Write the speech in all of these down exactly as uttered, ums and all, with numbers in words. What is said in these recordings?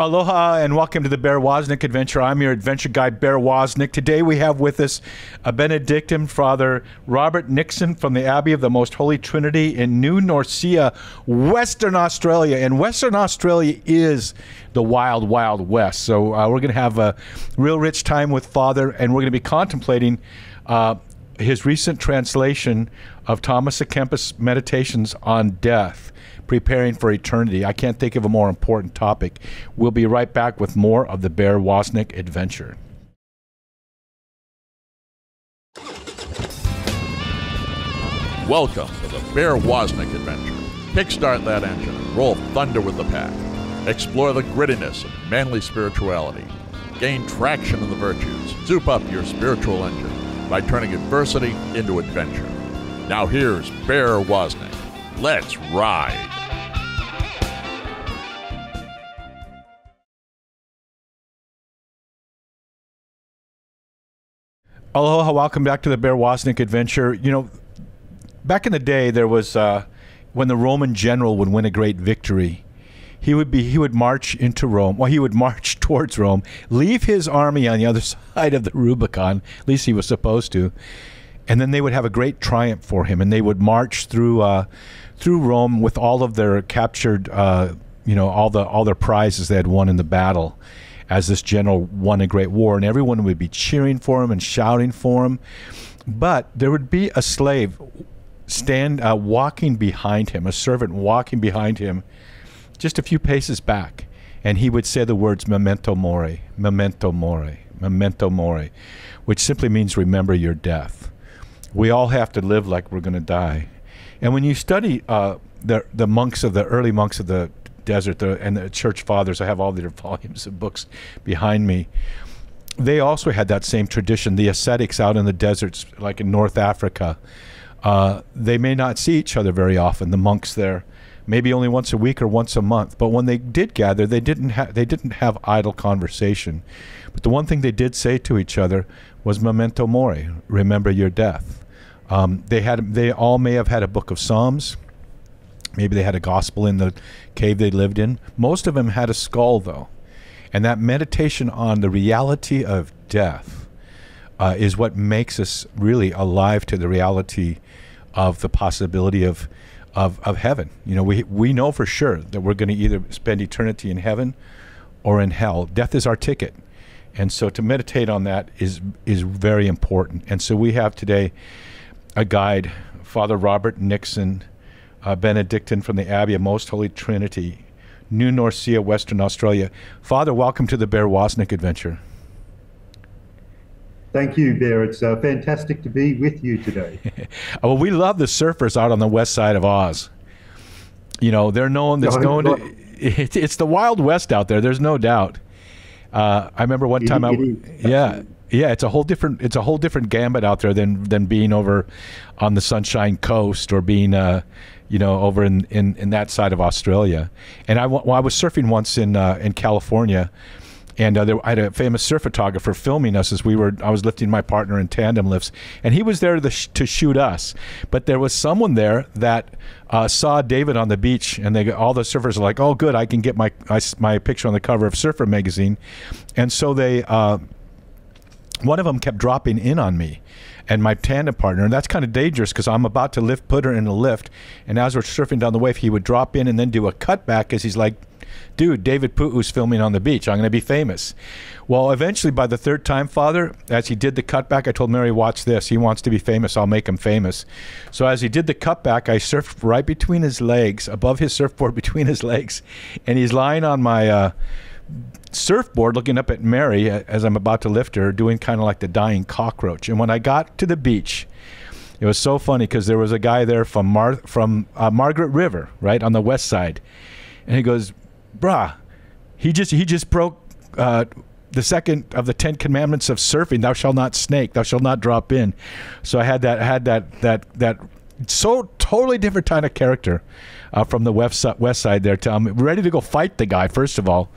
Aloha and welcome to the Bear Woznick Adventure. I'm your adventure guide, Bear Woznick. Today we have with us a Benedictine Father Robert Nixon from the Abbey of the Most Holy Trinity in New Norcia, Western Australia. And Western Australia is the wild, wild west. So uh, we're going to have a real rich time with Father, and we're going to be contemplating uh, his recent translation of Thomas à Kempis' Meditations on Death, Preparing for Eternity. I can't think of a more important topic. We'll be right back with more of the Bear Woznick Adventure. Welcome to the Bear Woznick Adventure. Kickstart that engine and roll thunder with the pack. Explore the grittiness of manly spirituality. Gain traction in the virtues. Zoop up your spiritual engine by turning adversity into adventure. Now here's Bear Woznick. Let's ride. Aloha, welcome back to the Bear Woznick Adventure. You know, back in the day, there was uh, when the Roman general would win a great victory, he would be he would march into Rome. Well, he would march towards Rome, leave his army on the other side of the Rubicon. At least he was supposed to, and then they would have a great triumph for him, and they would march through uh, through Rome with all of their captured, uh, you know, all the all their prizes they had won in the battle, as this general won a great war, and everyone would be cheering for him and shouting for him. But there would be a slave stand uh, walking behind him, a servant walking behind him, just a few paces back, and he would say the words, memento mori, memento mori, memento mori, which simply means remember your death. We all have to live like we're going to die. And when you study uh, the, the monks of the early monks of the desert the, and the church fathers, I have all their volumes of books behind me, they also had that same tradition. The ascetics out in the deserts, like in North Africa, uh, they may not see each other very often, the monks there, maybe only once a week or once a month, but when they did gather, they didn't, ha they didn't have idle conversation. But the one thing they did say to each other was memento mori, remember your death. Um, they, had, they all may have had a book of Psalms. Maybe they had a gospel in the cave they lived in. Most of them had a skull, though. And that meditation on the reality of death uh, is what makes us really alive to the reality of the possibility of, of, of heaven. You know, we, we know for sure that we're going to either spend eternity in heaven or in hell. Death is our ticket. And so to meditate on that is, is very important. And so we have today a guide, Father Robert Nixon, Uh, Benedictine from the Abbey of Most Holy Trinity, New Norcia, Western Australia. Father, welcome to the Bear Woznick Adventure. Thank you, Bear. It's uh, fantastic to be with you today. Well, we love the surfers out on the west side of Oz. You know, they're known, that's no, known to, it, it's the Wild West out there, there's no doubt. Uh, I remember one it, time, it I, is. yeah. Absolutely. Yeah, it's a whole different it's a whole different gambit out there than than being over on the Sunshine Coast or being uh, you know over in, in, in that side of Australia. And I, well, I was surfing once in uh, in California, and uh, there, I had a famous surf photographer filming us as we were. I was lifting my partner in tandem lifts, and he was there to, sh to shoot us. But there was someone there that uh, saw David on the beach, and they all the surfers are like, "Oh, good, I can get my I, my picture on the cover of Surfer magazine," and so they. Uh, One of them kept dropping in on me and my tandem partner, and that's kind of dangerous because I'm about to lift, put her in a lift, and as we're surfing down the wave, he would drop in and then do a cutback as he's like, dude, David Pu'u's filming on the beach. I'm going to be famous. Well, eventually, by the third time, Father, as he did the cutback, I told Mary, watch this. He wants to be famous. I'll make him famous. So as he did the cutback, I surfed right between his legs, above his surfboard, between his legs, and he's lying on my... Uh, surfboard looking up at Mary as I'm about to lift her, doing kind of like the dying cockroach. And when I got to the beach, it was so funny because there was a guy there from Mar from uh, Margaret River, right on the west side, and he goes, "Brah, he just he just broke uh, the second of the Ten Commandments of surfing. Thou shalt not snake. Thou shalt not drop in." So I had that I had that that that so totally different kind of character. Uh, from the west, west side there, to, I'm ready to go fight the guy, first of all.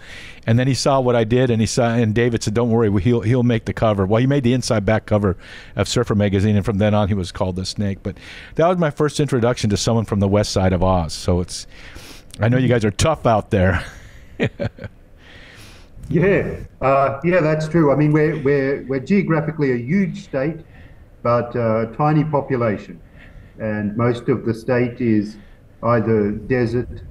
And then he saw what I did, and he saw, and David said, don't worry, he'll, he'll make the cover. Well, he made the inside back cover of Surfer magazine, and from then on he was called the Snake. But that was my first introduction to someone from the west side of Oz. So it's, I know you guys are tough out there. Yeah, uh, yeah, that's true. I mean, we're we're we're geographically a huge state, but uh, tiny population, and most of the state is either desert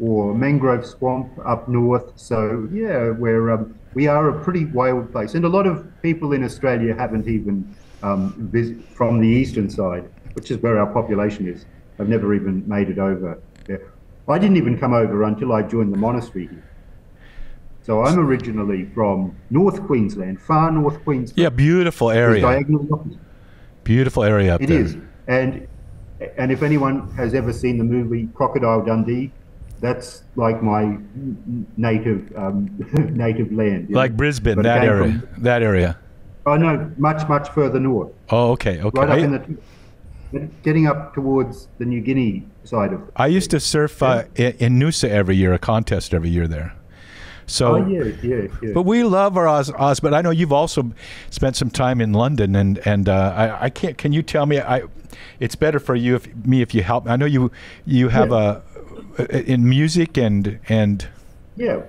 or mangrove swamp up north. So yeah, we're um, we are a pretty wild place, and a lot of people in Australia haven't even um, visit from the eastern side, which is where our population is. I've never even made it over there. I didn't even come over until I joined the monastery here. So I'm originally from North Queensland, far North Queensland. Yeah, beautiful area. Beautiful area up there. It is. And, and if anyone has ever seen the movie Crocodile Dundee, that's like my native um, native land. Like know? Brisbane, but that area. From, that area. Oh, no, much, much further north. Oh, okay, okay. Right up I, in the... Getting up towards the New Guinea side of it. I used to surf uh, yeah. in Noosa every year, a contest every year there. So, oh, yeah, yeah, yeah. But we love our Oz, Oz, but I know you've also spent some time in London, and and uh, I, I can't. Can you tell me? I, it's better for you if me if you help. I know you you have yeah. a in music and and. Yeah.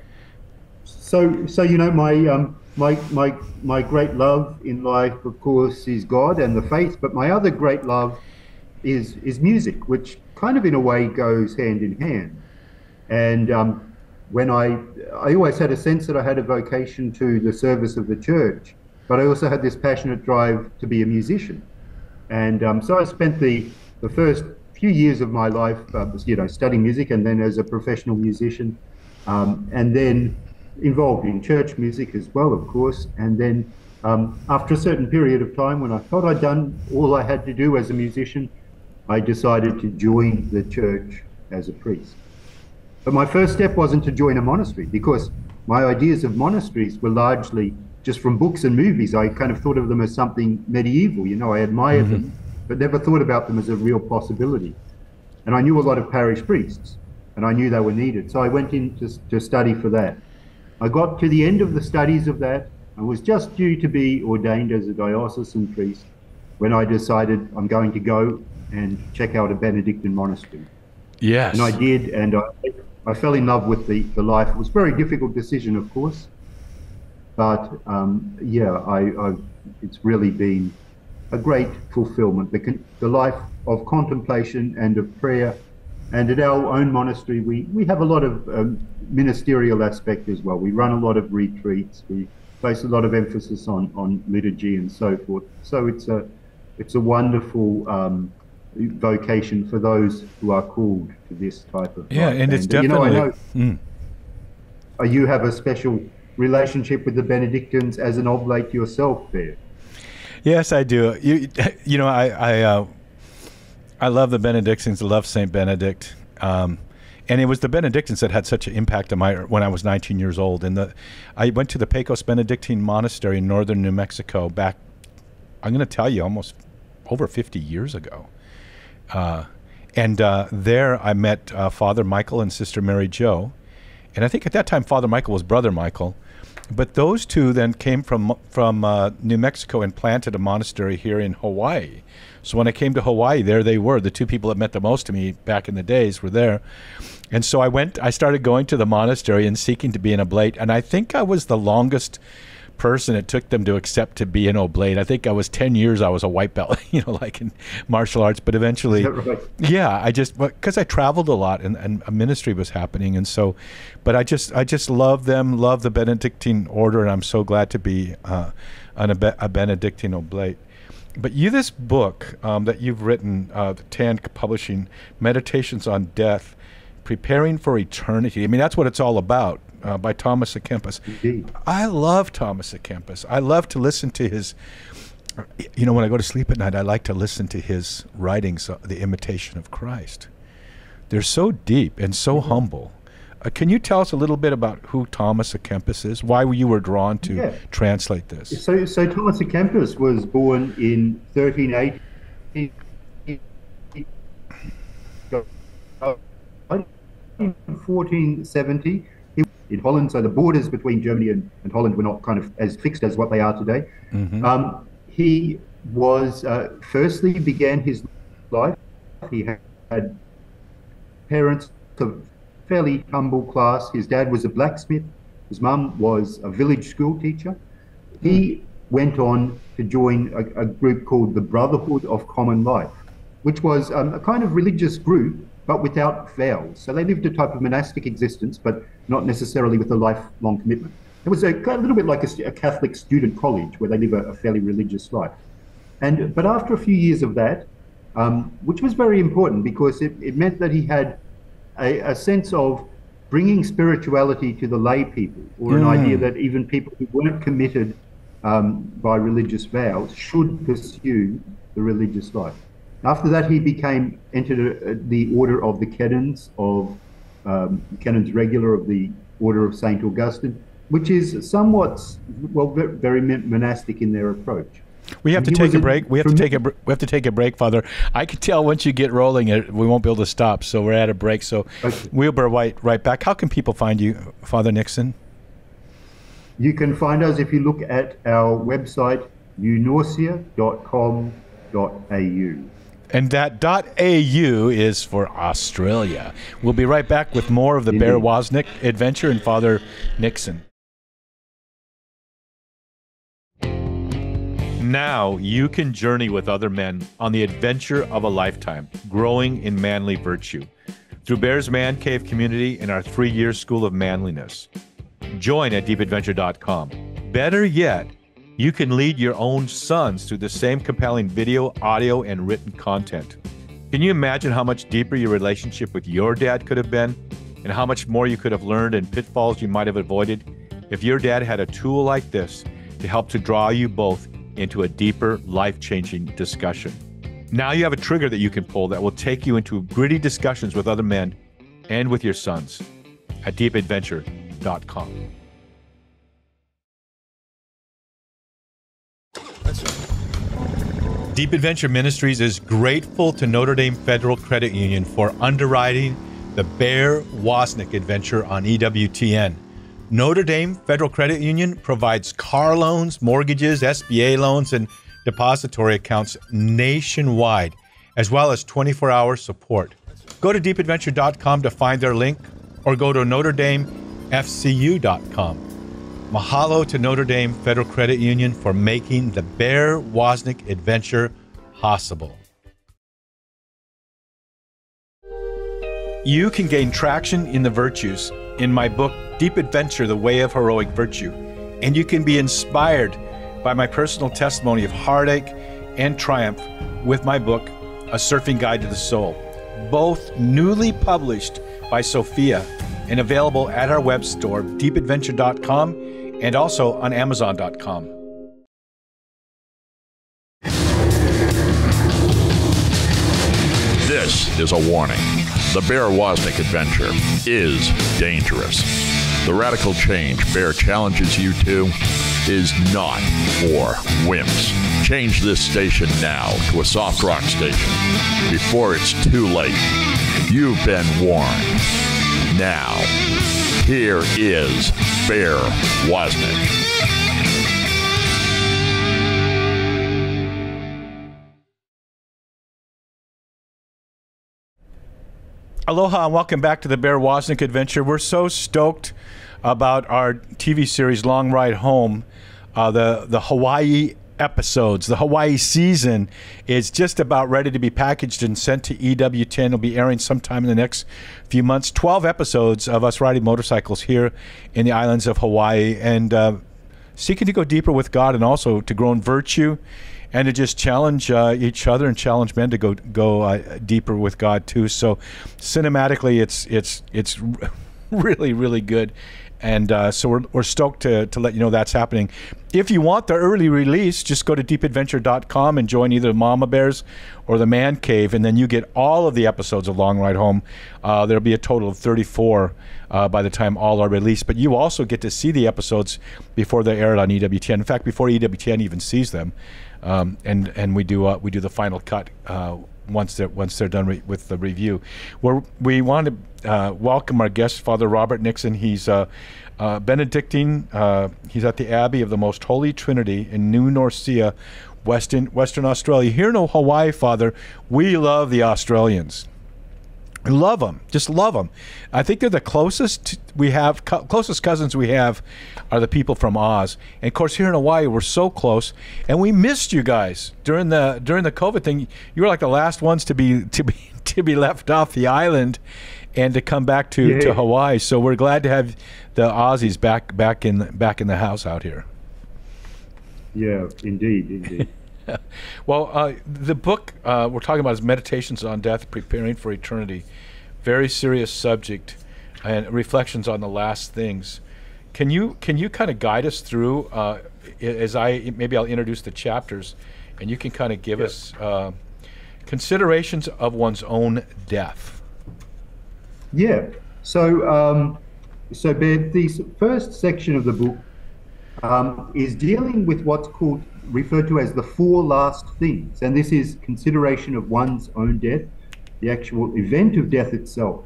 So so you know my. Um, My, my, my great love in life, of course, is God and the faith, but my other great love is, is music, which kind of in a way goes hand in hand. And um, when I, I always had a sense that I had a vocation to the service of the church, but I also had this passionate drive to be a musician. And um, so I spent the, the first few years of my life, uh, you know, studying music and then as a professional musician, um, and then involved in church music as well, of course. And then um, after a certain period of time, when I thought I'd done all I had to do as a musician, I decided to join the church as a priest. But my first step wasn't to join a monastery, because my ideas of monasteries were largely just from books and movies. I kind of thought of them as something medieval, you know, I admired mm-hmm. them, but never thought about them as a real possibility. And I knew a lot of parish priests, and I knew they were needed. So I went in to, to study for that. I got to the end of the studies of that. I was just due to be ordained as a diocesan priest when I decided I'm going to go and check out a Benedictine monastery. Yes. And I did, and I, I fell in love with the, the life. It was a very difficult decision, of course, but um, yeah, I, I, it's really been a great fulfillment. The, the life of contemplation and of prayer. And at our own monastery, we, we have a lot of um, ministerial aspect as well. We run a lot of retreats. We place a lot of emphasis on, on liturgy and so forth. So it's a, it's a wonderful um, vocation for those who are called to this type of yeah, life. And it's and, definitely... You know, I know mm. you have a special relationship with the Benedictines as an oblate yourself there. Yes, I do. You, you know, I... I uh, I love the Benedictines. I love Saint Benedict, um, and it was the Benedictines that had such an impact on my when I was nineteen years old. And the, I went to the Pecos Benedictine Monastery in northern New Mexico back. I'm going to tell you, almost over fifty years ago, uh, and uh, there I met uh, Father Michael and Sister Mary Jo, and I think at that time Father Michael was Brother Michael, but those two then came from from uh, New Mexico and planted a monastery here in Hawaii. So when I came to Hawaii, there they were. The two people that meant the most to me back in the days were there. And so I went, I started going to the monastery and seeking to be an oblate. And I think I was the longest person it took them to accept to be an oblate. I think I was ten years, I was a white belt, you know, like in martial arts. But eventually, right? yeah, I just, because I traveled a lot and, and a ministry was happening. And so, but I just, I just love them, love the Benedictine order. And I'm so glad to be uh, an, a Benedictine oblate. But you, this book um, that you've written, uh, the Ten Publishing, Meditations on Death, Preparing for Eternity. I mean, that's what it's all about, uh, by Thomas à Kempis. Indeed. I love Thomas à Kempis. I love to listen to his, you know, when I go to sleep at night, I like to listen to his writings, uh, The Imitation of Christ. They're so deep and so mm-hmm. humble. Uh, can you tell us a little bit about who Thomas à Kempis is? Why you were drawn to yeah. translate this? So, so Thomas à Kempis was born in thirteen eighty. He, he, he, uh, in fourteen seventy, he, in Holland. So the borders between Germany and, and Holland were not kind of as fixed as what they are today. Mm-hmm. um, he was uh, firstly began his life. He had, had parents of fairly humble class. His dad was a blacksmith His mum was a village school teacher. He went on to join a, a group called the Brotherhood of Common Life, which was um, a kind of religious group, but without vows. So they lived a type of monastic existence, but not necessarily with a lifelong commitment. It was a, a little bit like a, a Catholic student college, where they live a, a fairly religious life. And but after a few years of that, um, which was very important, because it, it meant that he had a, a sense of bringing spirituality to the lay people, or yeah. an idea that even people who weren't committed um, by religious vows should pursue the religious life. After that, he became entered a, a, the order of the Canons of um, Canons Regular of the Order of Saint Augustine, which is somewhat well very monastic in their approach. We have to take a break. We have to take a we have to take a break, Father. I can tell once you get rolling, we won't be able to stop. So we're at a break. So okay. We'll be right, right back. How can people find you, Father Nixon? You can find us if you look at our website, new norcia dot com dot A U. And that .au is for Australia. We'll be right back with more of the Indeed. Bear Woznick Adventure and Father Nixon. Now you can journey with other men on the adventure of a lifetime, growing in manly virtue, through Bear's Man Cave community and our three-year School of Manliness. Join at deep adventure dot com. Better yet, you can lead your own sons through the same compelling video, audio, and written content. Can you imagine how much deeper your relationship with your dad could have been, and how much more you could have learned and pitfalls you might have avoided if your dad had a tool like this to help to draw you both into a deeper, life-changing discussion? Now you have a trigger that you can pull that will take you into gritty discussions with other men and with your sons at deep adventure dot com. Deep Adventure Ministries is grateful to Notre Dame Federal Credit Union for underwriting the Bear Woznick Adventure on E W T N. Notre Dame Federal Credit Union provides car loans, mortgages, S B A loans, and depository accounts nationwide, as well as twenty-four hour support. Go to deep adventure dot com to find their link, or go to notre dame F C U dot com. Mahalo to Notre Dame Federal Credit Union for making the Bear Woznick Adventure possible. You can gain traction in the virtues in my book, Deep Adventure, The Way of Heroic Virtue. And you can be inspired by my personal testimony of heartache and triumph with my book, A Surfing Guide to the Soul, both newly published by Sophia and available at our web store, deep adventure dot com, and also on amazon dot com. This is a warning. The Bear Woznick Adventure is dangerous. The radical change Bear challenges you to is not for wimps. Change this station now to a soft rock station before it's too late. You've been warned. Now, here is Bear Woznick. Aloha and welcome back to the Bear Woznick Adventure. We're so stoked about our T V series Long Ride Home. Uh, the, the Hawaii episodes, the Hawaii season is just about ready to be packaged and sent to E W ten. It'll be airing sometime in the next few months. twelve episodes of us riding motorcycles here in the islands of Hawaii, and uh, seeking to go deeper with God, and also to grow in virtue, and to just challenge uh, each other and challenge men to go go uh, deeper with God too. So cinematically, it's it's it's really, really good. And uh, so we're, we're stoked to, to let you know that's happening. If you want the early release, just go to deep adventure dot com and join either Mama Bears or the Man Cave, and then you get all of the episodes of Long Ride Home. Uh, there'll be a total of thirty-four uh, by the time all are released. But you also get to see the episodes before they're aired on E W T N. In fact, before E W T N even sees them, um, and and we do uh, we do the final cut uh, once they're once they're done re with the review. We're, we want to. Uh, welcome our guest, Father Robert Nixon. He's uh, uh, Benedictine. Uh, he's at the Abbey of the Most Holy Trinity in New Norcia, Western Western Australia. Here in Hawaii, Father, we love the Australians. Love them. Just love them. I think they're the closest we have, co closest cousins we have are the people from Oz. And of course, here in Hawaii, we're so close, and we missed you guys during the during the COVID thing. You were like the last ones to be to be to be left off the island and to come back to, yeah. to Hawaii. So we're glad to have the Aussies back back in back in the house out here. Yeah, indeed, indeed. Well, uh, the book uh, we're talking about is Meditations on Death, Preparing for Eternity. Very serious subject, and reflections on the last things. Can you can you kind of guide us through, uh, as I, maybe I'll introduce the chapters, and you can kind of give yep. us uh, considerations of one's own death. Yeah, so, um, so Bear, the first section of the book um, is dealing with what's called referred to as the four last things, and this is consideration of one's own death, the actual event of death itself,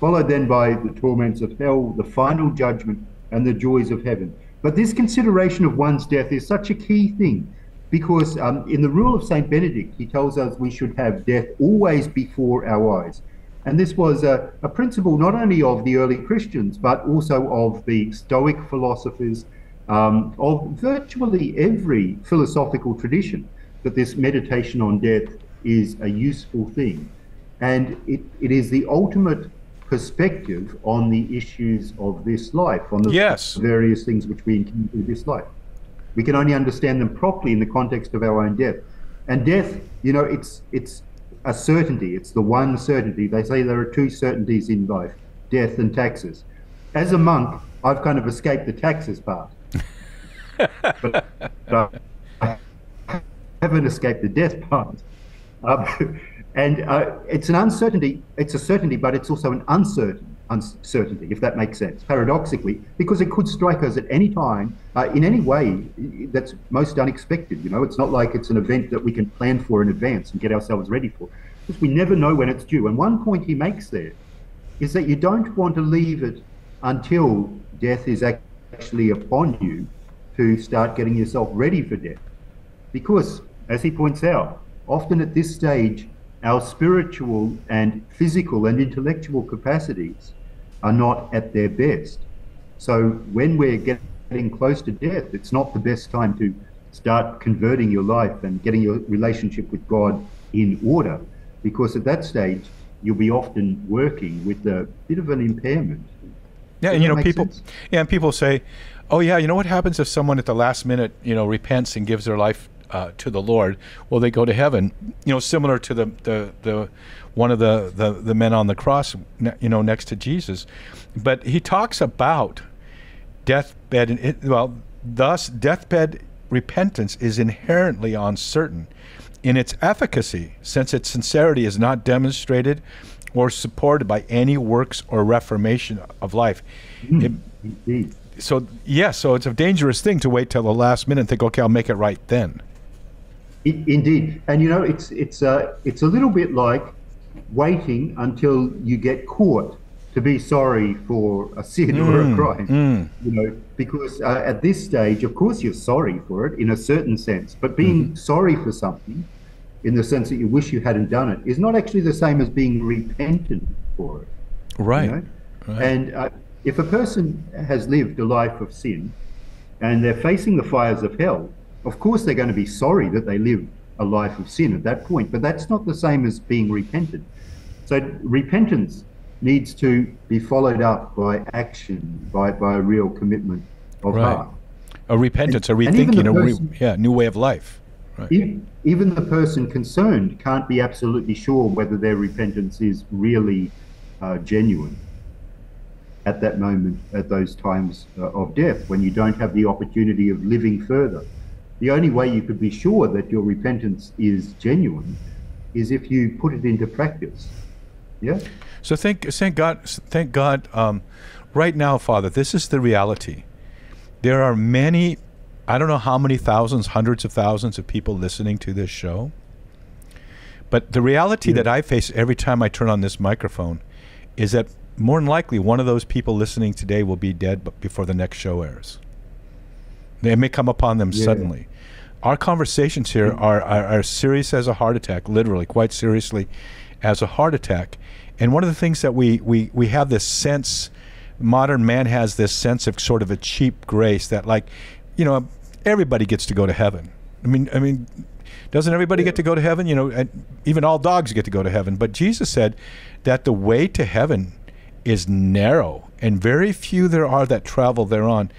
followed then by the torments of hell, the final judgment, and the joys of heaven. But this consideration of one's death is such a key thing, because um, in the Rule of Saint Benedict, he tells us we should have death always before our eyes. And this was a, a principle not only of the early Christians, but also of the Stoic philosophers, Um, of virtually every philosophical tradition, that this meditation on death is a useful thing. And it, it is the ultimate perspective on the issues of this life, on the yes. various things which we encounter in this life. We can only understand them properly in the context of our own death. And death, you know, it's, it's a certainty. It's the one certainty. They say there are two certainties in life, death and taxes. As a monk, I've kind of escaped the taxes part. But, but I haven't escaped the death part. Um, and uh, it's an uncertainty, it's a certainty, but it's also an uncertain uncertainty, if that makes sense, paradoxically, because it could strike us at any time, uh, in any way that's most unexpected. You know, it's not like it's an event that we can plan for in advance and get ourselves ready for, because we never know when it's due. And one point he makes there is that you don't want to leave it until death is actually upon you, to start getting yourself ready for death, because, as he points out, often at this stage our spiritual and physical and intellectual capacities are not at their best. So when we're getting close to death, it's not the best time to start converting your life and getting your relationship with God in order, because at that stage you'll be often working with a bit of an impairment. Yeah, and you know, people sense? yeah, and people say, oh yeah, you know what happens if someone at the last minute, you know, repents and gives their life uh, to the Lord? Well, they go to heaven. You know, similar to the the, the one of the, the the men on the cross, you know, next to Jesus. But he talks about deathbed, and it, well, thus deathbed repentance is inherently uncertain in its efficacy, since its sincerity is not demonstrated or supported by any works or reformation of life. Mm. It, So, yeah, so it's a dangerous thing to wait till the last minute and think, okay, I'll make it right then. It, indeed. And, you know, it's, it's, uh, it's a little bit like waiting until you get caught to be sorry for a sin mm, or a crime, mm. you know, because uh, at this stage, of course, you're sorry for it in a certain sense, but being mm-hmm. sorry for something in the sense that you wish you hadn't done it is not actually the same as being repentant for it. Right. You know? Right. And... Uh, if a person has lived a life of sin and they're facing the fires of hell, of course they're going to be sorry that they lived a life of sin at that point, but that's not the same as being repentant. So repentance needs to be followed up by action, by, by a real commitment of right. heart. A repentance, and, a rethinking, a person, re yeah, new way of life. Right. Even, even the person concerned can't be absolutely sure whether their repentance is really uh, genuine at that moment, at those times uh, of death, when you don't have the opportunity of living further. The only way you could be sure that your repentance is genuine is if you put it into practice. Yeah. So thank, thank God, thank God um, right now, Father, this is the reality. There are many, I don't know how many thousands, hundreds of thousands of people listening to this show, but the reality yeah. that I face every time I turn on this microphone is that more than likely, one of those people listening today will be dead before the next show airs. They may come upon them yeah. suddenly. Our conversations here are, are, are serious as a heart attack, literally, quite seriously as a heart attack. And one of the things that we, we, we have this sense, modern man has this sense of sort of a cheap grace that, like, you know, everybody gets to go to heaven. I mean, I mean, doesn't everybody get to go to heaven? You know, even all dogs get to go to heaven. But Jesus said that the way to heaven is narrow, and very few there are that travel thereon.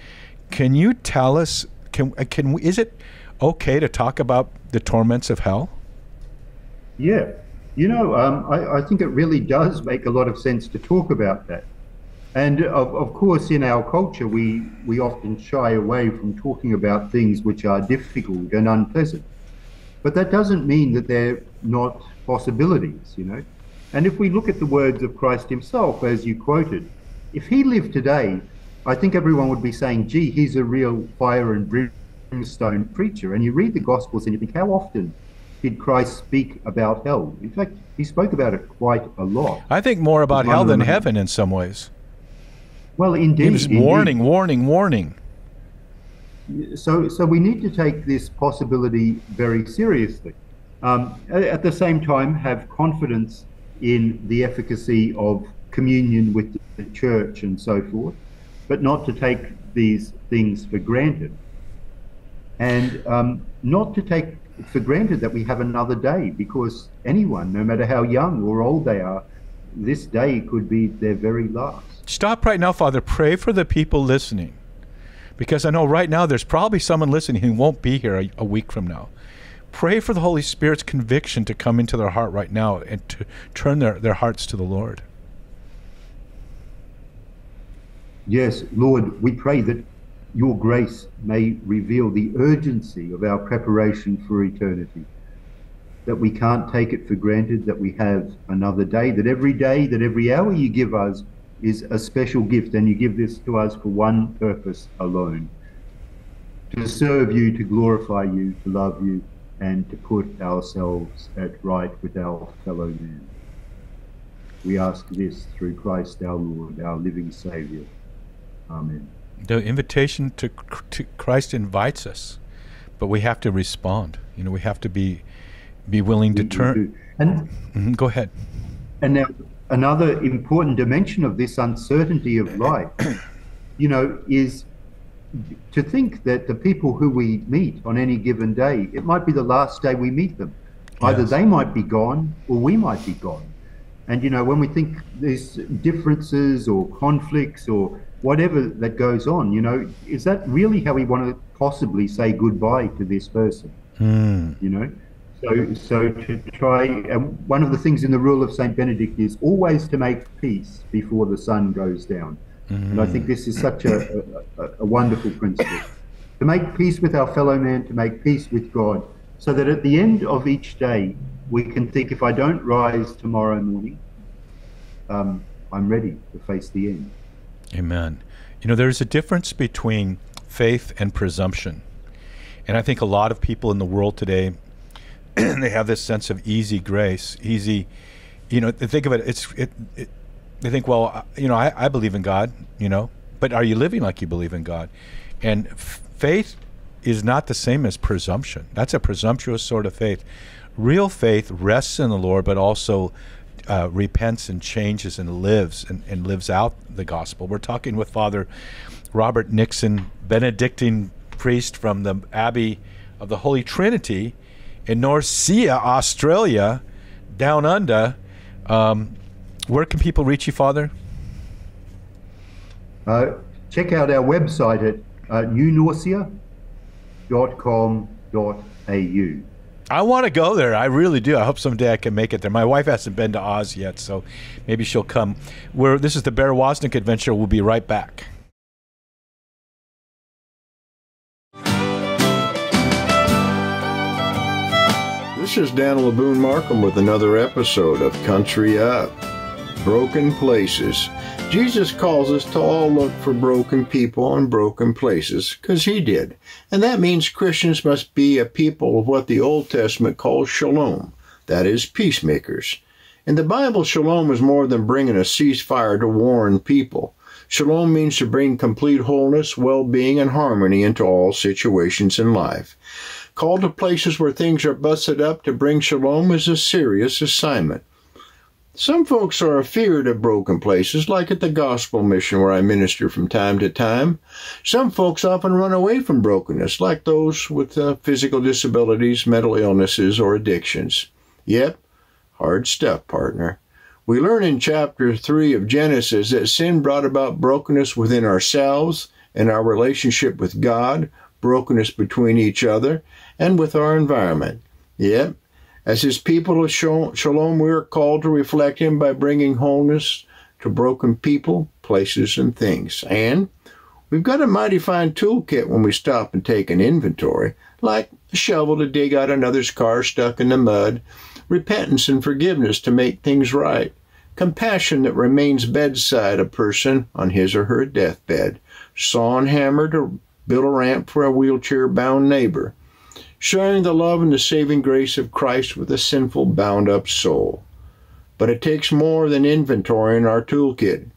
Can you tell us, can, can we, is it okay to talk about the torments of hell? Yeah. You know, um, I, I think it really does make a lot of sense to talk about that. And of, of course, in our culture, we, we often shy away from talking about things which are difficult and unpleasant. But that doesn't mean that they're not possibilities, you know. And if we look at the words of Christ himself, as you quoted, if he lived today, I think everyone would be saying, gee, he's a real fire and brimstone preacher. And you read the Gospels and you think, how often did Christ speak about hell? In fact, he spoke about it quite a lot. I think more about hell than heaven in some ways. Well, indeed. He was warning, warning, warning. So, so we need to take this possibility very seriously. Um, at the same time, have confidence in the efficacy of communion with the church and so forth, but not to take these things for granted. And um, not to take for granted that we have another day, because anyone, no matter how young or old they are, this day could be their very last. Stop right now, Father. Pray for the people listening, because I know right now there's probably someone listening who won't be here a, a week from now. Pray for the Holy Spirit's conviction to come into their heart right now and to turn their, their hearts to the Lord. Yes, Lord, we pray that your grace may reveal the urgency of our preparation for eternity, that we can't take it for granted, that we have another day, that every day, that every hour you give us is a special gift, and you give this to us for one purpose alone, to serve you, to glorify you, to love you, and to put ourselves at right with our fellow men. We ask this through Christ our Lord, our living Saviour. Amen. The invitation to, to Christ invites us, but we have to respond. You know, we have to be be willing to turn. And go ahead. And now, another important dimension of this uncertainty of life, you know, is to think that the people who we meet on any given day, it might be the last day we meet them. Either yes. they might be gone, or we might be gone. And you know, when we think these differences or conflicts or whatever that goes on, you know, is that really how we want to possibly say goodbye to this person? Mm. You know, so so to try, and one of the things in the Rule of Saint Benedict is always to make peace before the sun goes down. Mm. And I think this is such a, a, a wonderful principle. To make peace with our fellow man, to make peace with God, so that at the end of each day, we can think, if I don't rise tomorrow morning, um, I'm ready to face the end. Amen. You know, there's a difference between faith and presumption. And I think a lot of people in the world today, they have this sense of easy grace, easy, you know, they think of it, it's, it, it, they think, well, you know, I, I believe in God, you know, but are you living like you believe in God? And faith is not the same as presumption. That's a presumptuous sort of faith. Real faith rests in the Lord, but also Uh, repents and changes and lives and, and lives out the gospel. We're talking with Father Robert Nixon, Benedictine priest from the Abbey of the Holy Trinity in Norcia, Australia, down under. Um, where can people reach you, Father? Uh, check out our website at uh, new norcia dot com dot A U. I want to go there. I really do. I hope someday I can make it there. My wife hasn't been to Oz yet, so maybe she'll come. We're, this is the Bear Woznick Adventure. We'll be right back. This is Dan Laboon Markham with another episode of Country Up. Broken places. Jesus calls us to all look for broken people and broken places, because he did. And that means Christians must be a people of what the Old Testament calls shalom, that is, peacemakers. In the Bible, shalom is more than bringing a ceasefire to warn people. Shalom means to bring complete wholeness, well-being, and harmony into all situations in life. Called to places where things are busted up to bring shalom is a serious assignment. Some folks are afeard of broken places, like at the Gospel Mission where I minister from time to time. Some folks often run away from brokenness, like those with uh, physical disabilities, mental illnesses, or addictions. Yep, hard stuff, partner. We learn in chapter three of Genesis that sin brought about brokenness within ourselves and our relationship with God, brokenness between each other, and with our environment. Yep. As his people of Shalom, we are called to reflect him by bringing wholeness to broken people, places, and things. And we've got a mighty fine toolkit when we stop and take an inventory, like a shovel to dig out another's car stuck in the mud, repentance and forgiveness to make things right, compassion that remains bedside a person on his or her deathbed, saw and hammer to build a ramp for a wheelchair-bound neighbor, sharing the love and the saving grace of Christ with a sinful, bound-up soul. But it takes more than inventory in our toolkit.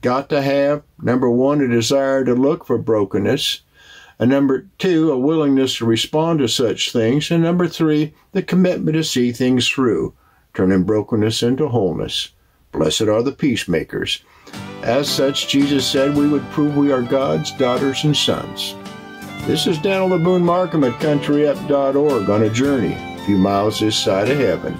Got to have, number one, a desire to look for brokenness, and number two, a willingness to respond to such things, and number three, the commitment to see things through, turning brokenness into wholeness. Blessed are the peacemakers. As such, Jesus said we would prove we are God's daughters and sons. This is Daniel LeBoon Markham at country up dot org on a journey a few miles this side of heaven.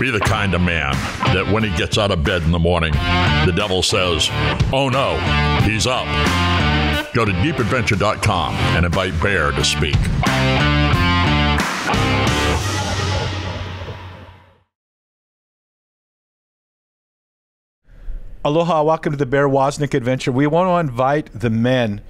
Be the kind of man that when he gets out of bed in the morning, the devil says, "Oh no, he's up." Go to deep adventure dot com and invite Bear to speak. Aloha, welcome to the Bear Woznick Adventure. We want to invite the men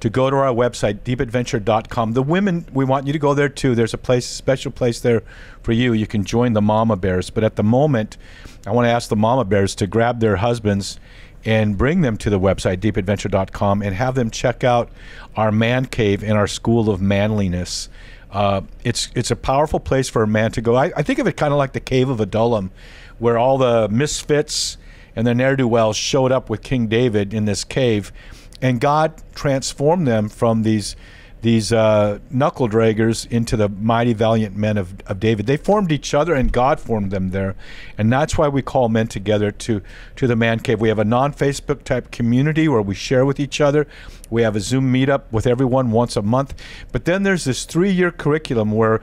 to go to our website, deep adventure dot com. The women, we want you to go there too. There's a place, special place there for you. You can join the Mama Bears. But at the moment, I want to ask the Mama Bears to grab their husbands and bring them to the website, deep adventure dot com, and have them check out our Man Cave and our School of Manliness. Uh, it's it's a powerful place for a man to go. I, I think of it kind of like the Cave of Adullam, where all the misfits and the ne'er-do-wells showed up with King David in this cave, and God transformed them from these these uh, knuckle-draggers into the mighty, valiant men of, of David. They formed each other, and God formed them there, and that's why we call men together to, to the Man Cave. We have a non-Facebook type community where we share with each other. We have a Zoom meetup with everyone once a month, but then there's this three-year curriculum where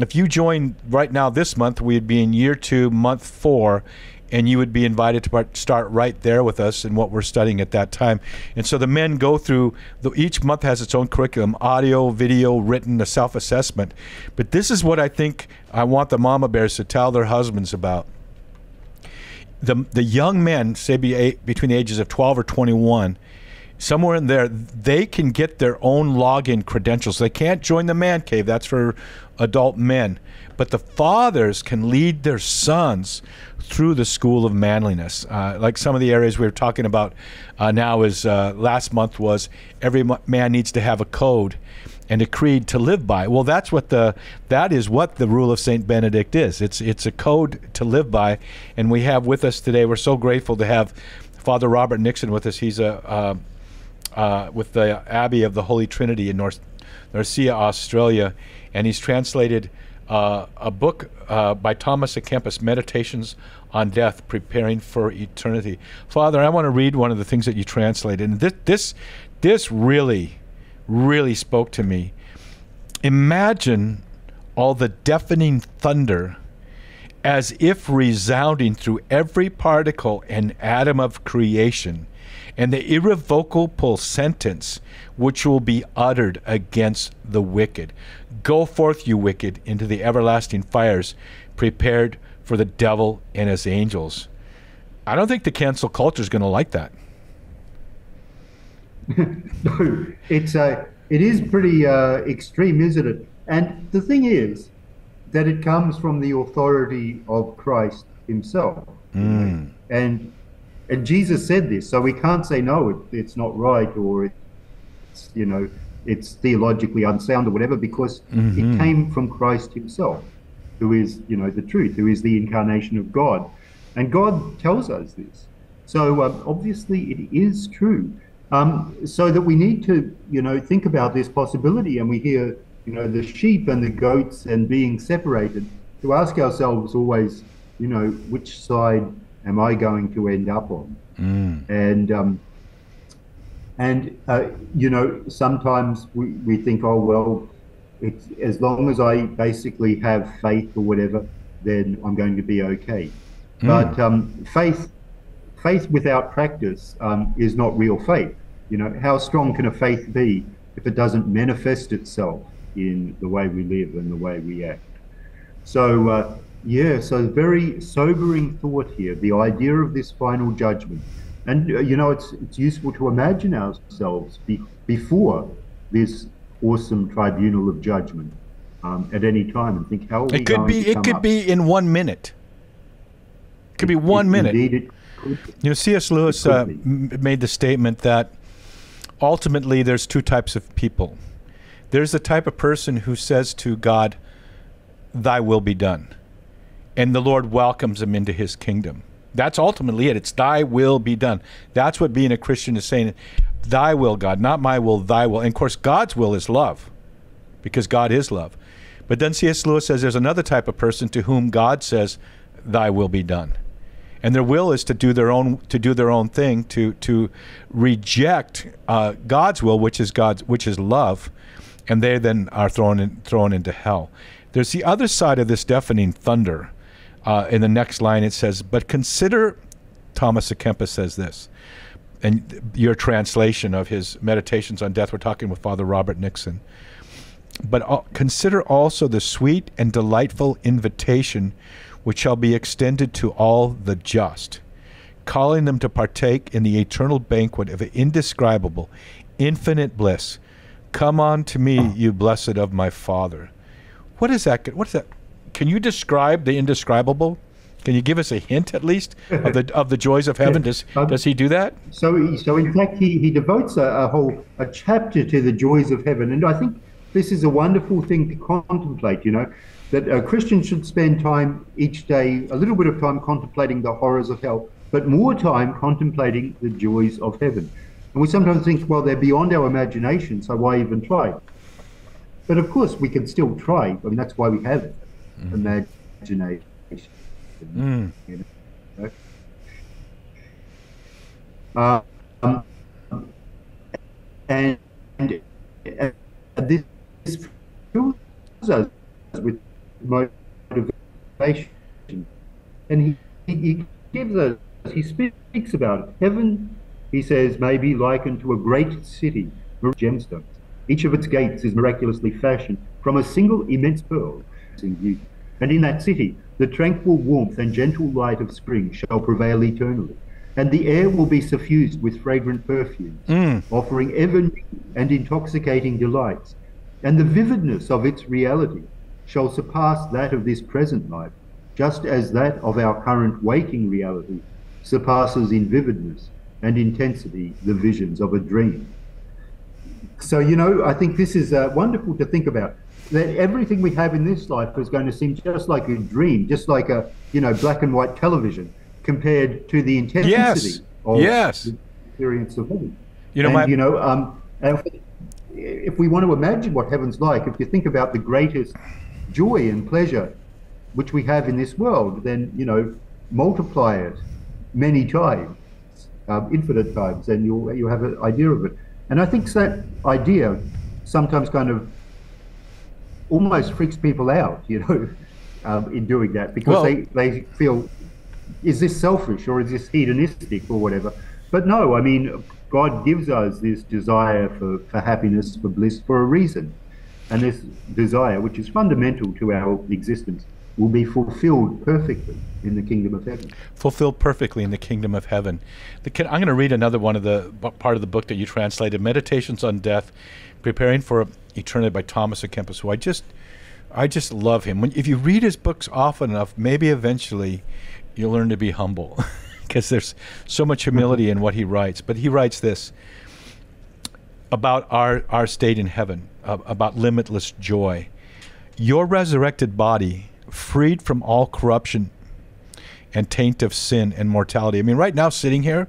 if you join right now this month, we'd be in year two, month four, and you would be invited to start right there with us in what we're studying at that time. And so the men go through, the, each month has its own curriculum, audio, video, written, a self-assessment. But this is what I think I want the Mama Bears to tell their husbands about. The, the young men, say be eight, between the ages of twelve or twenty-one, somewhere in there, they can get their own login credentials. They can't join the Man Cave. That's for adult men. But the fathers can lead their sons through the School of Manliness. Uh, like some of the areas we were talking about uh, now is, uh, last month was every man needs to have a code and a creed to live by. Well, that's what the, that is what the Rule of Saint Benedict is. It's, it's a code to live by. And we have with us today, we're so grateful to have Father Robert Nixon with us. He's a, uh, uh, with the Abbey of the Holy Trinity in North Norcia, Australia, and he's translated Uh, a book uh, by Thomas à Kempis, Meditations on Death, Preparing for Eternity. Father, I want to read one of the things that you translated. And this, this, this really, really spoke to me. Imagine all the deafening thunder as if resounding through every particle and atom of creation, and the irrevocable sentence which will be uttered against the wicked. Go forth, you wicked, into the everlasting fires prepared for the devil and his angels. I don't think the cancel culture is going to like that. No, it's a, it is pretty uh, extreme, isn't it? And the thing is that it comes from the authority of Christ himself. Mm. And And Jesus said this, so we can't say, no, it, it's not right, or it's, you know, it's theologically unsound or whatever, because mm-hmm. it came from Christ himself, who is, you know, the truth, who is the incarnation of God. And God tells us this. So um, obviously it is true. Um, so that we need to, you know, think about this possibility, and we hear, you know, the sheep and the goats and being separated, to ask ourselves always, you know, which side am I going to end up on? Mm. And, um, and uh, you know, sometimes we, we think, oh, well, it's, as long as I basically have faith or whatever, then I'm going to be okay. Mm. But um, faith, faith without practice um, is not real faith. You know, how strong can a faith be if it doesn't manifest itself in the way we live and the way we act? So, uh, yeah, so very sobering thought here, the idea of this final judgment. And, uh, you know, it's it's useful to imagine ourselves be, before this awesome tribunal of judgment um, at any time, and think, how are we it could going be, to come It could up? be in one minute. It could it, be one it, minute. Indeed it could. You know, C S. Lewis uh, made the statement that ultimately there's two types of people. There's the type of person who says to God, thy will be done. And the Lord welcomes him into his kingdom. That's ultimately it. It's thy will be done. That's what being a Christian is saying. Thy will, God, not my will, thy will. And of course, God's will is love, because God is love. But then C S. Lewis says there's another type of person to whom God says, thy will be done. And their will is to do their own, to do their own thing, to to reject uh, God's will, which is God's, which is love, and they then are thrown in, thrown into hell. There's the other side of this deafening thunder. Uh, in the next line, it says, "But consider," Thomas à Kempis says this, and your translation of his Meditations on Death. We're talking with Father Robert Nixon. But uh, consider also the sweet and delightful invitation which shall be extended to all the just, calling them to partake in the eternal banquet of indescribable, infinite bliss. Come on to me, you blessed of my Father. What is that? What is that? Can you describe the indescribable? Can you give us a hint, at least, of the of the joys of heaven? Does um, does he do that? So, he, so in fact, he he devotes a, a whole a chapter to the joys of heaven, and I think this is a wonderful thing to contemplate. You know, that a Christian should spend time each day, a little bit of time contemplating the horrors of hell, but more time contemplating the joys of heaven. And we sometimes think, well, they're beyond our imagination, so why even try? But of course, we can still try. I mean, that's why we have it. Mm. Imagination. Mm. You know? uh, um, and and uh, this, this fills us with motivation, and he, he gives us, he speaks about it. Heaven, he says, may be likened to a great city with gemstones. Each of its gates is miraculously fashioned from a single immense pearl. In beauty. And in that city, the tranquil warmth and gentle light of spring shall prevail eternally, and the air will be suffused with fragrant perfumes, mm. offering ever new and intoxicating delights, and the vividness of its reality shall surpass that of this present life, just as that of our current waking reality surpasses in vividness and intensity the visions of a dream. So, you know, I think this is uh, wonderful to think about. That everything we have in this life is going to seem just like a dream, just like a, you know, black and white television compared to the intensity yes. of yes. the experience of heaven. You know, and, my... you know um, and if we want to imagine what heaven's like, if you think about the greatest joy and pleasure which we have in this world, then, you know, multiply it many times, um, infinite times, and you'll, you'll have an idea of it. And I think that idea sometimes kind of almost freaks people out, you know, um, in doing that, because well, they, they feel, is this selfish or is this hedonistic or whatever? But no, I mean, God gives us this desire for, for happiness, for bliss, for a reason. And this desire, which is fundamental to our existence, will be fulfilled perfectly in the kingdom of heaven. Fulfilled perfectly in the kingdom of heaven. The, can, I'm going to read another one of the part of the book that you translated, Meditations on Death, Preparing for Eternity by Thomas à Kempis, who I just, I just love him. When, if you read his books often enough, maybe eventually you'll learn to be humble, because there's so much humility in what he writes. But he writes this about our, our state in heaven, uh, about limitless joy. Your resurrected body, freed from all corruption and taint of sin and mortality. I mean, right now, sitting here,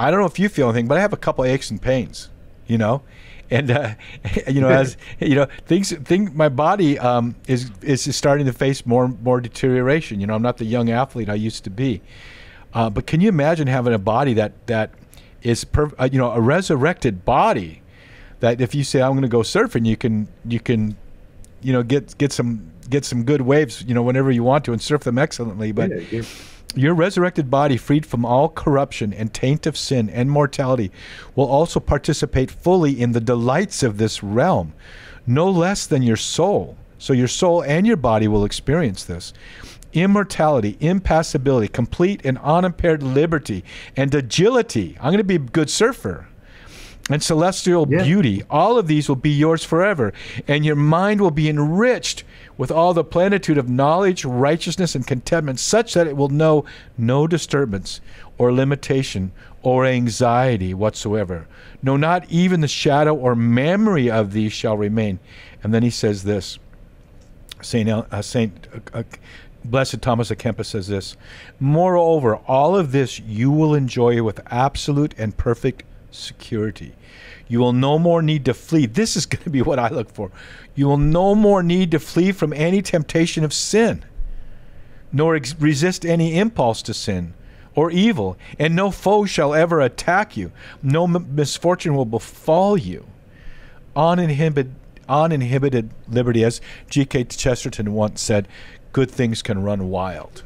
I don't know if you feel anything, but I have a couple of aches and pains, you know, and uh, you know, as you know, things, things, my body um, is is starting to face more more deterioration. You know, I'm not the young athlete I used to be, uh, but can you imagine having a body that that is per, uh, you know, a resurrected body, that if you say I'm going to go surfing, you can you can, you know, get get some get some good waves, you know, whenever you want to, and surf them excellently, but. Yeah, yeah. Your resurrected body, freed from all corruption and taint of sin and mortality, will also participate fully in the delights of this realm, no less than your soul. So your soul and your body will experience this. Immortality, impassibility, complete and unimpaired liberty and agility. I'm going to be a good surfer. And celestial yeah. beauty, all of these will be yours forever, and your mind will be enriched with all the plenitude of knowledge, righteousness, and contentment, such that it will know no disturbance or limitation or anxiety whatsoever. No, not even the shadow or memory of these shall remain. And then he says this, Saint Uh, Saint uh, uh, Blessed Thomas à Kempis says this, moreover, all of this you will enjoy with absolute and perfect security. You will no more need to flee. This is going to be what I look for. You will no more need to flee from any temptation of sin, nor ex resist any impulse to sin or evil, and no foe shall ever attack you. No m misfortune will befall you. Uninhibited, uninhibited liberty, as G K Chesterton once said, good things can run wild.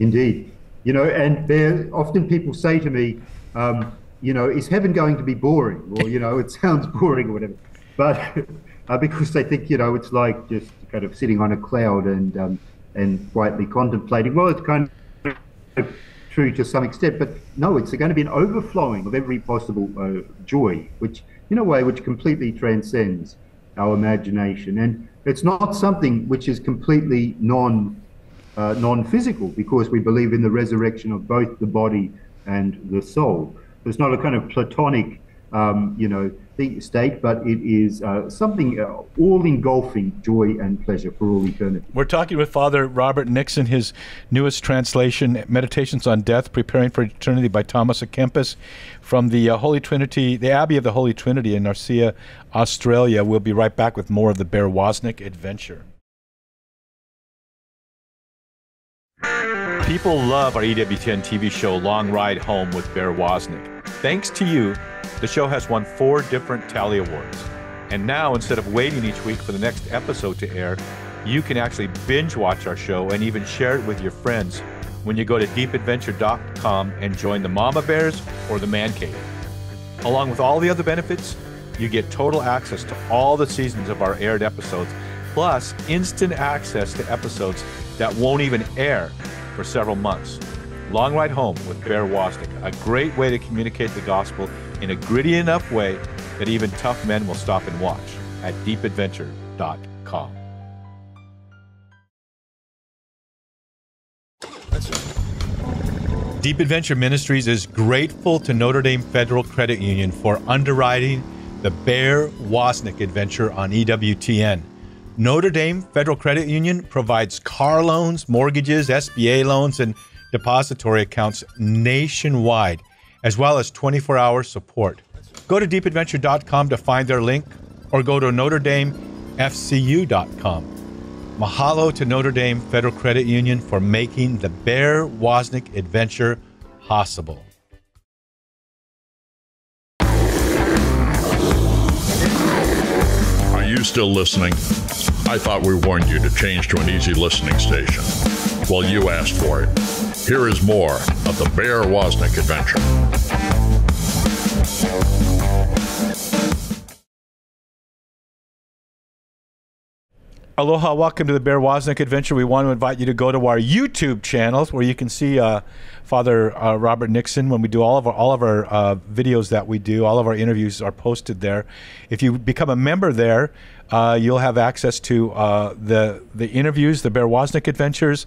Indeed. You know, and there, often people say to me, Um, you know, is heaven going to be boring? Or, you know, it sounds boring or whatever. But uh, because they think, you know, it's like just kind of sitting on a cloud and um, and quietly contemplating. Well, it's kind of true to some extent, but no, it's going to be an overflowing of every possible uh, joy, which, in a way, which completely transcends our imagination. And it's not something which is completely non, uh, non-physical, because we believe in the resurrection of both the body and the soul. It's not a kind of platonic, um, you know, state, but it is uh, something uh, all-engulfing joy and pleasure for all eternity. We're talking with Father Robert Nixon, his newest translation, Meditations on Death, Preparing for Eternity by Thomas à Kempis, from the uh, Holy Trinity, the Abbey of the Holy Trinity in Norcia, Australia. We'll be right back with more of the Bear Woznick Adventure. People love our E W T N T V show, Long Ride Home with Bear Woznick. Thanks to you, the show has won four different Tally Awards. And now, instead of waiting each week for the next episode to air, you can actually binge watch our show and even share it with your friends when you go to deep adventure dot com and join the Mama Bears or the Man Cave. Along with all the other benefits, you get total access to all the seasons of our aired episodes, plus instant access to episodes that won't even air for several months. Long Ride Home with Bear Woznick, a great way to communicate the gospel in a gritty enough way that even tough men will stop and watch at deep adventure dot com. Deep Adventure Ministries is grateful to Notre Dame Federal Credit Union for underwriting the Bear Woznick Adventure on E W T N. Notre Dame Federal Credit Union provides car loans, mortgages, S B A loans, and depository accounts nationwide, as well as twenty-four hour support. Go to deep adventure dot com to find their link, or go to notre dame f c u dot com. Mahalo to Notre Dame Federal Credit Union for making the Bear Woznick Adventure possible. Are you still listening? I thought we warned you to change to an easy listening station. Well, you asked for it. Here is more of the Bear Woznick Adventure. Aloha, welcome to the Bear Woznick Adventure. We want to invite you to go to our YouTube channels where you can see uh, Father uh, Robert Nixon. When we do all of our, all of our uh, videos that we do, all of our interviews are posted there. If you become a member there, uh, you'll have access to uh, the, the interviews, the Bear Woznick Adventures.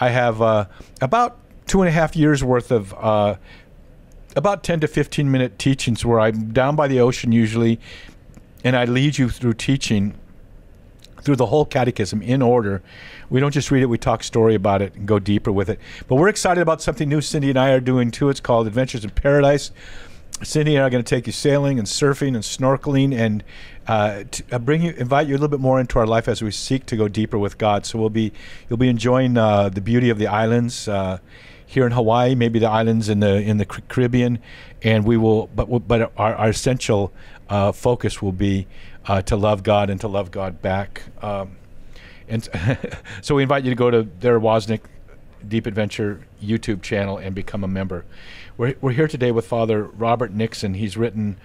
I have uh, about two and a half years worth of uh, about ten to fifteen minute teachings where I'm down by the ocean usually, and I lead you through teaching through the whole catechism in order. We don't just read it, we talk story about it and go deeper with it. But we're excited about something new Cindy and I are doing too. It's called Adventures in Paradise. Cindy and I are going to take you sailing and surfing and snorkeling and uh, t uh, bring you, invite you a little bit more into our life as we seek to go deeper with God. So we'll be, you'll be enjoying uh, the beauty of the islands uh, here in Hawaii, maybe the islands in the in the Caribbean, and we will. But but our, our essential uh, focus will be uh, to love God and to love God back. Um, and so we invite you to go to Bear Woznick Deep Adventure YouTube channel and become a member. We're, we're here today with Father Robert Nixon. He's written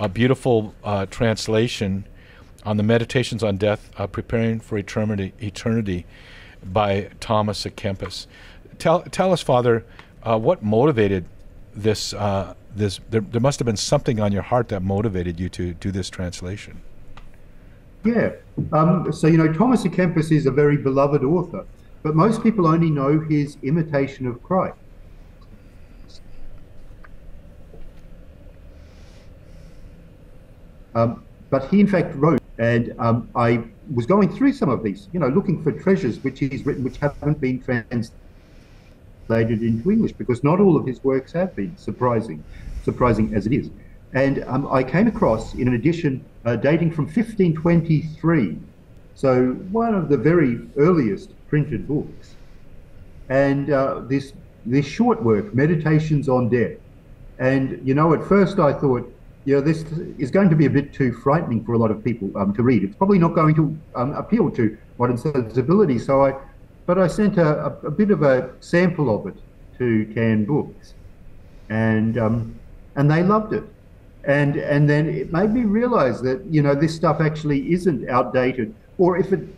a beautiful uh, translation on the Meditations on Death, uh, Preparing for Eternity, Eternity by Thomas à Kempis. Tell, tell us, Father, uh, what motivated this? Uh, this there, there must have been something on your heart that motivated you to do this translation. Yeah. Um, so, you know, Thomas à Kempis is a very beloved author, but most people only know his Imitation of Christ. Um, but he, in fact, wrote, and um, I was going through some of these, you know, looking for treasures which he's written, which haven't been translated into English, because not all of his works have been, surprising, surprising as it is. And um, I came across, in an edition uh, dating from fifteen twenty-three, so one of the very earliest printed books, and uh, this, this short work, Meditations on Death. And, you know, at first I thought, you know, this is going to be a bit too frightening for a lot of people um, to read. It's probably not going to um, appeal to modern sensibility. So I, but I sent a, a, a bit of a sample of it to Cairn Books, and um, and they loved it, and and then it made me realise that, you know, this stuff actually isn't outdated, or if it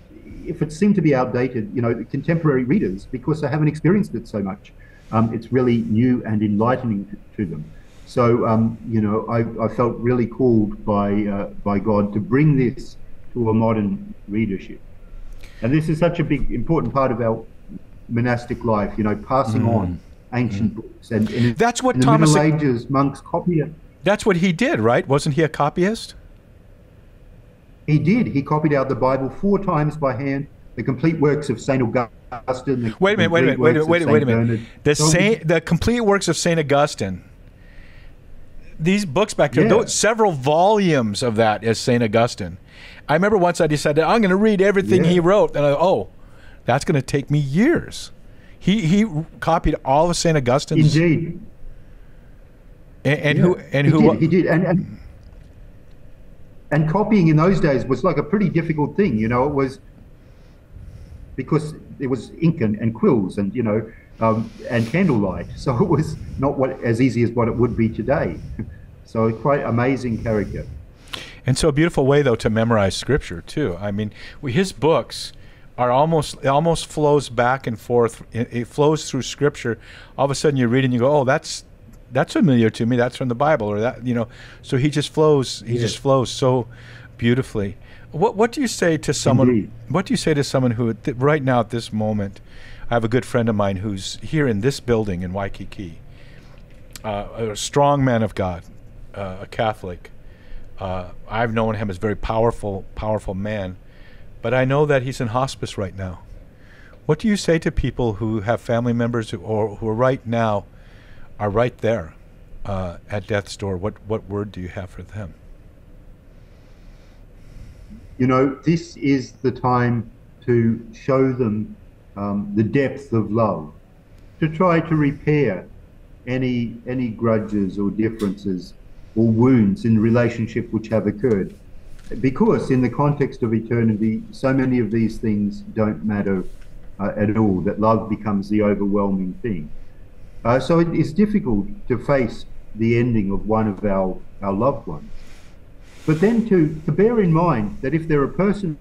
if it seemed to be outdated, you know, the contemporary readers, because they haven't experienced it so much, um, it's really new and enlightening to, to them. So, um, you know, I, I felt really called by uh, by God to bring this to a modern readership. And this is such a big, important part of our monastic life, you know, passing mm. on ancient mm. books. And, and that's what in Thomas the Middle Ages, monks copy it. That's what he did, right? Wasn't he a copyist? He did. He copied out the Bible four times by hand, the complete works of Saint Augustine. Wait a minute, wait a minute, wait a minute, wait a minute. Wait a minute. The, Saint, the complete works of Saint Augustine. These books back there, yeah. Several volumes of that is Saint Augustine. I remember once I decided, I'm going to read everything yeah. he wrote. And I oh, that's going to take me years. He he copied all of Saint Augustine's. Indeed. And, and yeah. who? And he who? Did, he did. And, and, and copying in those days was like a pretty difficult thing. You know, it was because it was ink and, and quills and, you know, Um, and candlelight, so it was not what as easy as what it would be today. So quite amazing character, and so a beautiful way though to memorize scripture too. I mean, his books are almost it almost flows back and forth. It, it flows through scripture. All of a sudden you read and you go, oh, that's that's familiar to me. That's from the Bible, or that you know. So he just flows. He yes. just flows so beautifully. What what do you say to someone? Indeed. What do you say to someone who right now at this moment? I have a good friend of mine who's here in this building in Waikiki, uh, a strong man of God, uh, a Catholic. Uh, I've known him as a very powerful, powerful man, but I know that he's in hospice right now. What do you say to people who have family members who, or who are right now are right there uh, at death's door? What, what word do you have for them? You know, this is the time to show them Um, the depth of love, to try to repair any any grudges or differences or wounds in the relationship which have occurred, because in the context of eternity so many of these things don't matter uh, at all, that love becomes the overwhelming thing. Uh, so it is difficult to face the ending of one of our our loved ones, but then to to bear in mind that if they're a person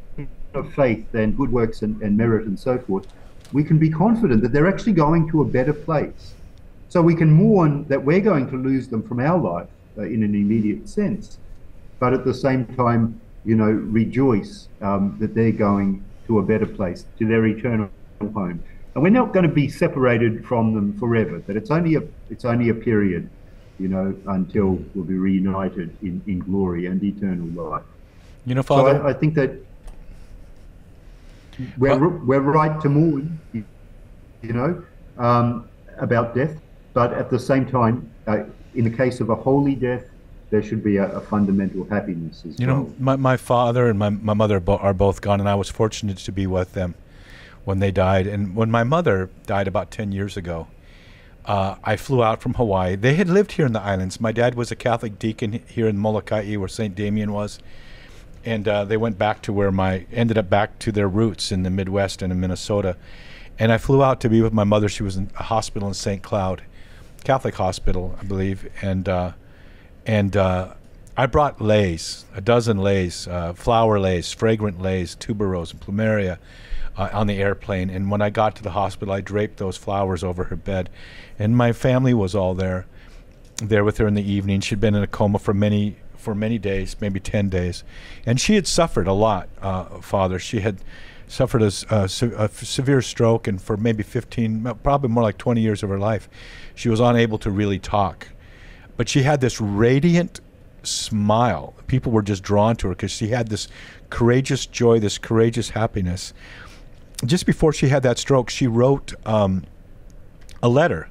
of faith and good works and, and merit and so forth, we can be confident that they're actually going to a better place. So we can mourn that we're going to lose them from our life uh, in an immediate sense, but at the same time, you know, rejoice um, that they're going to a better place, to their eternal home. And we're not going to be separated from them forever, that it's only a, it's only a period, you know, until we'll be reunited in, in glory and eternal life. You know, Father, so I, I think that We're, but, we're right to mourn, you know, um, about death, but at the same time, uh, in the case of a holy death, there should be a, a fundamental happiness as you well. know, my, my father and my, my mother bo are both gone, and I was fortunate to be with them when they died. And when my mother died about ten years ago, uh, I flew out from Hawaii. They had lived here in the islands. My dad was a Catholic deacon here in Molokai, where Saint Damien was. And uh, they went back to where my, ended up back to their roots in the Midwest and in Minnesota. And I flew out to be with my mother. She was in a hospital in Saint Cloud, Catholic hospital, I believe. And uh, and uh, I brought leis, a dozen leis, uh, flower leis, fragrant leis, tuberose, and plumeria uh, on the airplane. And when I got to the hospital, I draped those flowers over her bed. And my family was all there, there with her in the evening. She'd been in a coma for many for many days, maybe ten days. And she had suffered a lot, uh, Father. She had suffered a, a, a severe stroke, and for maybe fifteen, probably more like twenty years of her life, she was unable to really talk. But she had this radiant smile. People were just drawn to her because she had this courageous joy, this courageous happiness. Just before she had that stroke, she wrote um, a letter,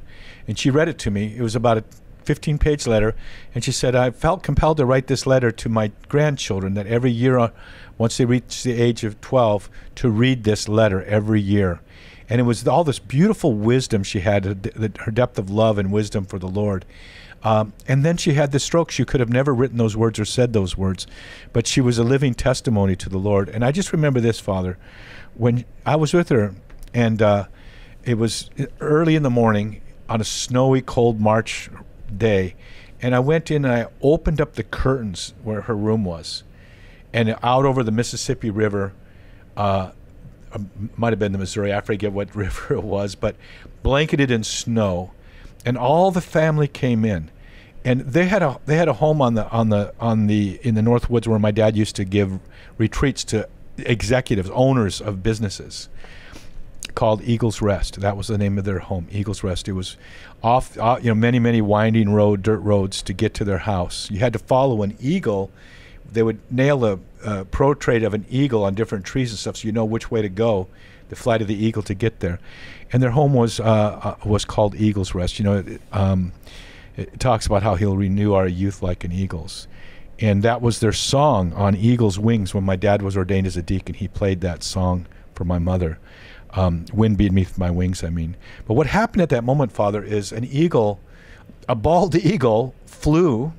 and she read it to me. It was about a fifteen page letter, and she said, I felt compelled to write this letter to my grandchildren, that every year, uh, once they reach the age of twelve, to read this letter every year. And it was all this beautiful wisdom she had, her depth of love and wisdom for the Lord. Um, and then she had the stroke. She could have never written those words or said those words, but she was a living testimony to the Lord. And I just remember this, Father, when I was with her, and uh, it was early in the morning on a snowy, cold March day, and I went in and I opened up the curtains where her room was, and out over the Mississippi River, uh, might have been the Missouri, I forget what river it was, but blanketed in snow, and all the family came in, and they had a they had a home on the on the on the in the Northwoods where my dad used to give retreats to executives, owners of businesses, called Eagle's Rest. That was the name of their home, Eagle's Rest. It was off, uh, you know, many, many winding road, dirt roads to get to their house. You had to follow an eagle. They would nail a uh, portrait of an eagle on different trees and stuff, so you know which way to go, the flight of the eagle, to get there. And their home was uh, uh, was called Eagle's Rest. You know, it, um, it talks about how he'll renew our youth like an eagle's. And that was their song, On Eagle's Wings. When my dad was ordained as a deacon, he played that song for my mother. Um, wind beneath my wings, I mean. But what happened at that moment, Father, is an eagle, a bald eagle, flew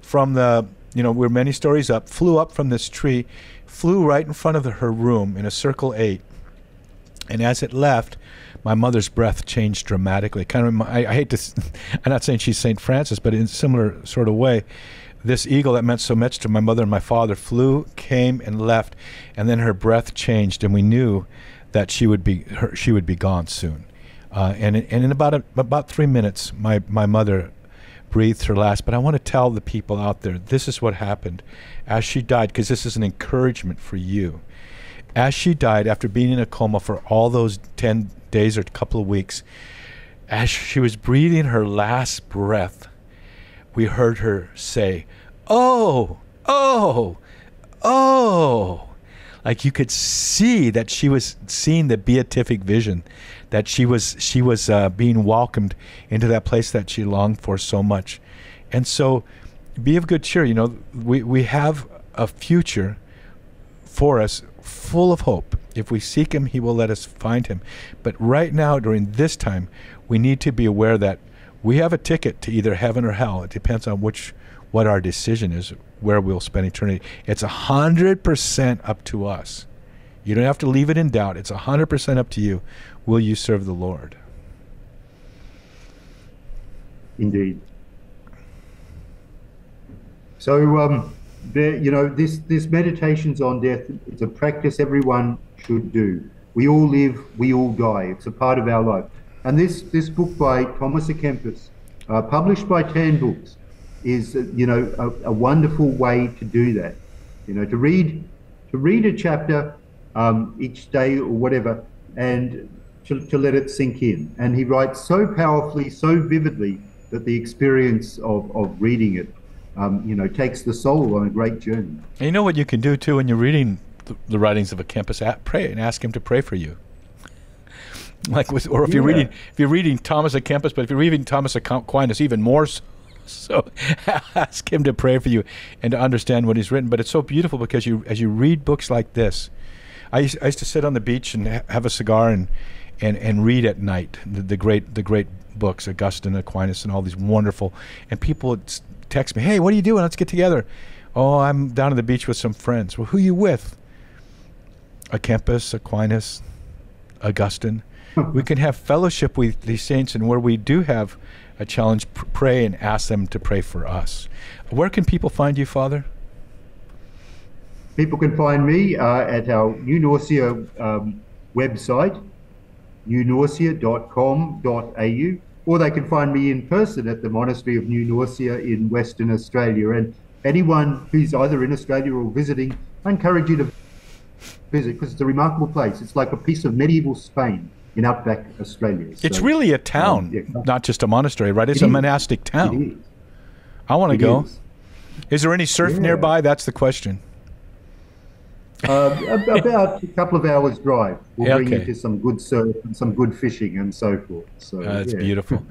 from the, you know, we're many stories up, flew up from this tree, flew right in front of the, her room in a circle eight. And as it left, my mother's breath changed dramatically. Kind of, I, I hate to, I'm not saying she's Saint Francis, but in a similar sort of way, this eagle that meant so much to my mother and my father flew, came, and left, and then her breath changed, and we knew that she would be her, she would be gone soon, uh, and and in about a, about three minutes, my my mother breathed her last. But I want to tell the people out there, this is what happened as she died, because this is an encouragement for you. As she died, after being in a coma for all those ten days or a couple of weeks, as she was breathing her last breath, we heard her say, "Oh, oh, oh." Like you could see that she was seeing the beatific vision, that she was she was uh, being welcomed into that place that she longed for so much. And so be of good cheer. You know, we, we have a future for us full of hope. If we seek him, he will let us find him. But right now, during this time, we need to be aware that we have a ticket to either heaven or hell. It depends on which what our decision is, where we'll spend eternity. It's one hundred percent up to us. You don't have to leave it in doubt. It's one hundred percent up to you. Will you serve the Lord? Indeed. So, um, there, you know, this, this Meditations on Death, it's a practice everyone should do. We all live, we all die. It's a part of our life. And this, this book by Thomas à Kempis, uh, published by Tan Books, is, you know, a, a wonderful way to do that. You know, to read to read a chapter um, each day or whatever, and to, to let it sink in. And he writes so powerfully, so vividly, that the experience of, of reading it, um, you know, takes the soul on a great journey. And you know what you can do too when you're reading the, the writings of a Kempis, pray and ask him to pray for you. Like, with, or if yeah. you're reading, if you're reading Thomas à Kempis, but if you're reading Thomas Aquinas, even more so. So ask him to pray for you and to understand what he's written. But it's so beautiful because you, as you read books like this, I used, I used to sit on the beach and ha have a cigar and and and read at night the, the great the great books, Augustine, Aquinas, and all these wonderful. And people would text me, "Hey, what are you doing? Let's get together." "Oh, I'm down on the beach with some friends." "Well, who are you with?" "A Kempis, Aquinas, Augustine." We can have fellowship with these saints, and where we do have a challenge, pray and ask them to pray for us. Where can people find you, Father? People can find me uh, at our New Norcia um, website, new norcia dot com dot A U, or they can find me in person at the Monastery of New Norcia in Western Australia. And anyone who's either in Australia or visiting, I encourage you to visit, because it's a remarkable place. It's like a piece of medieval Spain in outback Australia. So, it's really a town, um, yeah. not just a monastery, right? It's it a is. monastic town. It is. I want to go. Is. is there any surf yeah. nearby? That's the question. Uh, about a couple of hours drive. We'll yeah, bring okay. you to some good surf and some good fishing and so forth. So uh, That's yeah. beautiful.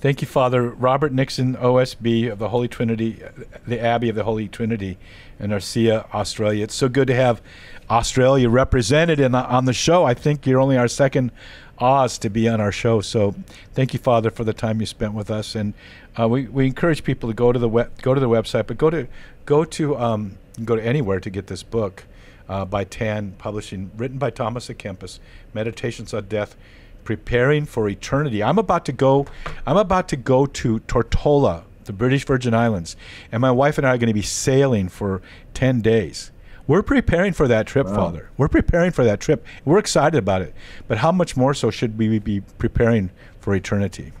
Thank you, Father Robert Nixon, O S B of the Holy Trinity, the Abbey of the Holy Trinity in Norcia, Australia. It's so good to have Australia represented in the, on the show. I think you're only our second Oz to be on our show. So thank you, Father, for the time you spent with us. And uh, we, we encourage people to go to the web, go to the website, but go to go to um, go to anywhere to get this book uh, by Tan Publishing, written by Thomas à Kempis, Meditations on Death, Preparing for Eternity. I'm about to go. I'm about to go to Tortola, the British Virgin Islands, and my wife and I are going to be sailing for ten days. We're preparing for that trip, wow. Father. We're preparing for that trip. We're excited about it. But how much more so should we be preparing for eternity,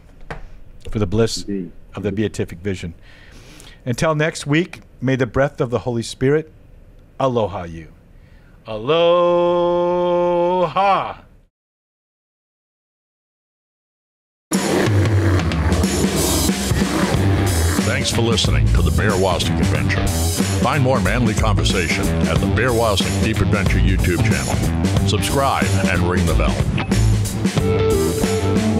for the bliss Indeed. of the beatific vision? Until next week, may the breath of the Holy Spirit aloha you. Aloha. Thanks for listening to the Bear Woznick Adventure. Find more manly conversation at the Bear Woznick Deep Adventure YouTube channel. Subscribe and ring the bell.